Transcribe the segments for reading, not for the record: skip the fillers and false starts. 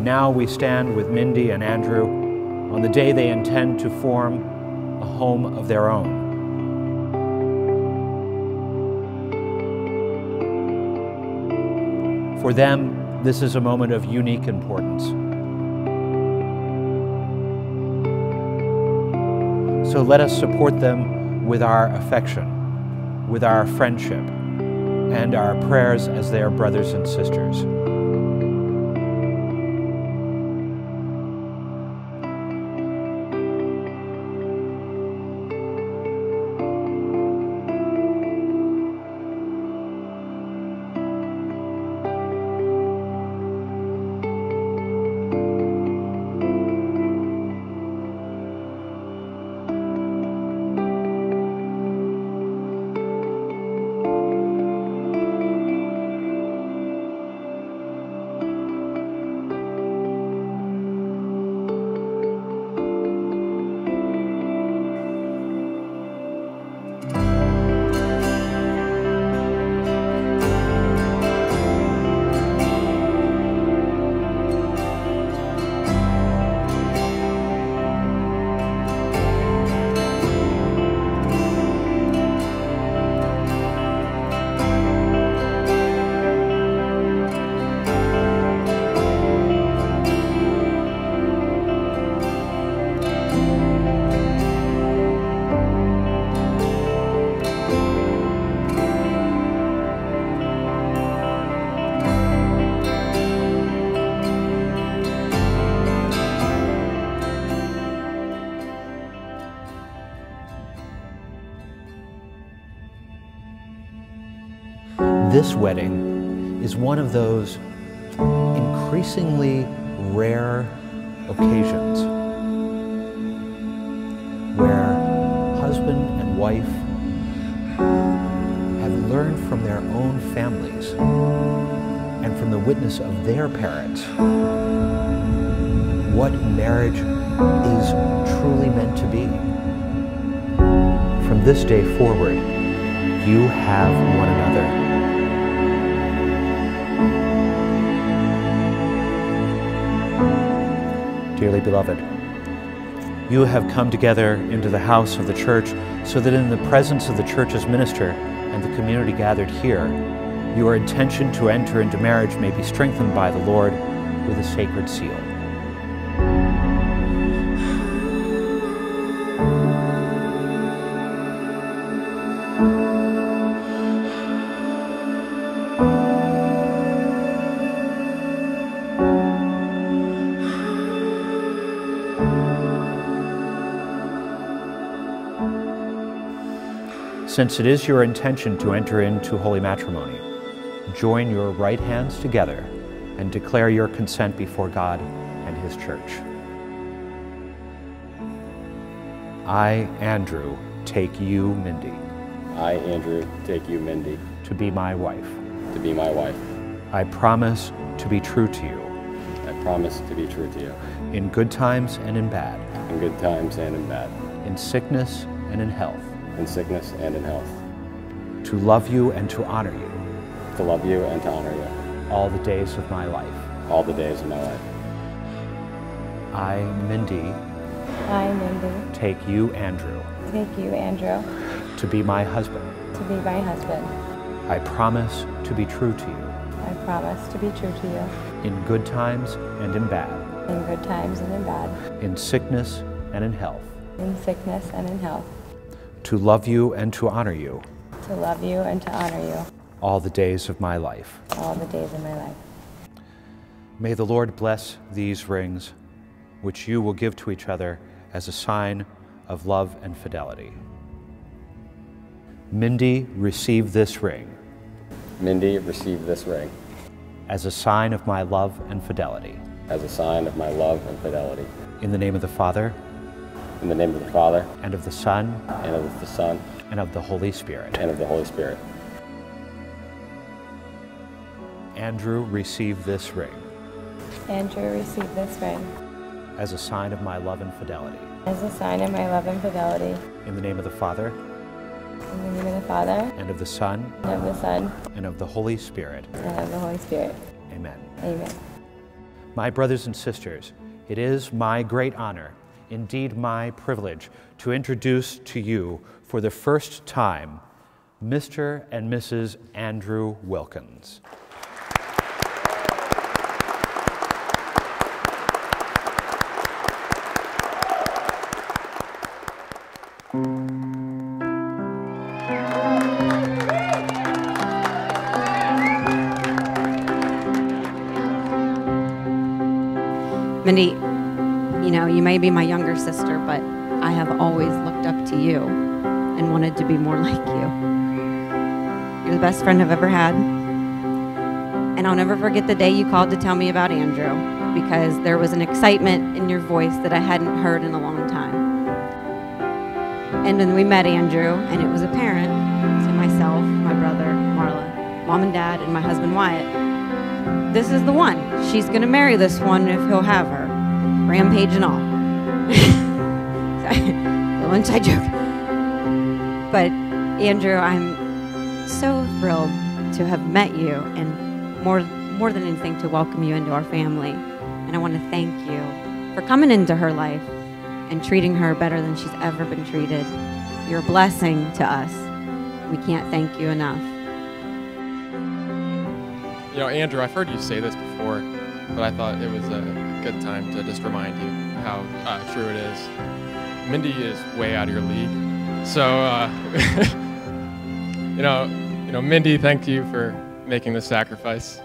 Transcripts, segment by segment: And now we stand with Mindy and Andrew on the day they intend to form a home of their own. For them, this is a moment of unique importance. So let us support them with our affection, with our friendship, and our prayers as their brothers and sisters. This wedding is one of those increasingly rare occasions where husband and wife have learned from their own families and from the witness of their parents what marriage is truly meant to be. From this day forward, you have one another. Dearly beloved, you have come together into the house of the church so that in the presence of the church's minister and the community gathered here, your intention to enter into marriage may be strengthened by the Lord with a sacred seal. Since it is your intention to enter into holy matrimony, join your right hands together and declare your consent before God and His Church. I, Andrew, take you, Mindy. I, Andrew, take you, Mindy. To be my wife. To be my wife. I promise to be true to you. I promise to be true to you. In good times and in bad. In good times and in bad. In sickness and in health. In sickness and in health. To love you and to honor you. To love you and to honor you. All the days of my life. All the days of my life. I, Mindy. I, Mindy. Take you, Andrew. Take you, Andrew. To be my husband. To be my husband. I promise to be true to you. I promise to be true to you. In good times and in bad. In good times and in bad. In sickness and in health. In sickness and in health. To love you and to honor you. To love you and to honor you. All the days of my life. All the days of my life. May the Lord bless these rings, which you will give to each other as a sign of love and fidelity. Mindy, receive this ring. Mindy, receive this ring. As a sign of my love and fidelity. As a sign of my love and fidelity. In the name of the Father, in the name of the Father, and of the Son, and of the Son, and of the Holy Spirit, and of the Holy Spirit. Andrew, receive this ring. Andrew, receive this ring. As a sign of my love and fidelity. As a sign of my love and fidelity. In the name of the Father, in the name of the Father, and of the Son, and of the Son, and of the Holy Spirit, and of the Holy Spirit. Amen. Amen. My brothers and sisters, it is my great honor, indeed my privilege, to introduce to you for the first time Mr. and Mrs. Andrew Wilkins. Mindy, you know, you may be my younger sister, but I have always looked up to you and wanted to be more like you. You're the best friend I've ever had. And I'll never forget the day you called to tell me about Andrew, because there was an excitement in your voice that I hadn't heard in a long time. And when we met Andrew, and it was apparent to myself, my brother, Marla, mom and dad, and my husband, Wyatt, this is the one. She's going to marry this one if he'll have her. Rampage and all. Little inside joke. But Andrew, I'm so thrilled to have met you, and more than anything, to welcome you into our family. And I want to thank you for coming into her life and treating her better than she's ever been treated. You're a blessing to us. We can't thank you enough. You know, Andrew, I've heard you say this before, but I thought it was a good time to just remind you how true it is. Mindy is way out of your league. So, you know, Mindy, thank you for making this sacrifice.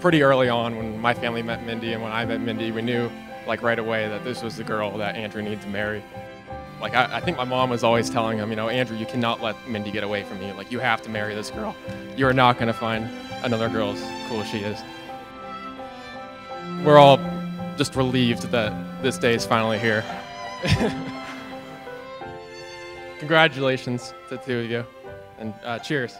Pretty early on, when my family met Mindy and when I met Mindy, we knew, like, right away that this was the girl that Andrew needed to marry. Like, I think my mom was always telling him, you know, Andrew, you cannot let Mindy get away from you. Like, you have to marry this girl. You are not going to find another girl as cool as she is. We're all just relieved that this day is finally here. Congratulations to the two of you, and cheers.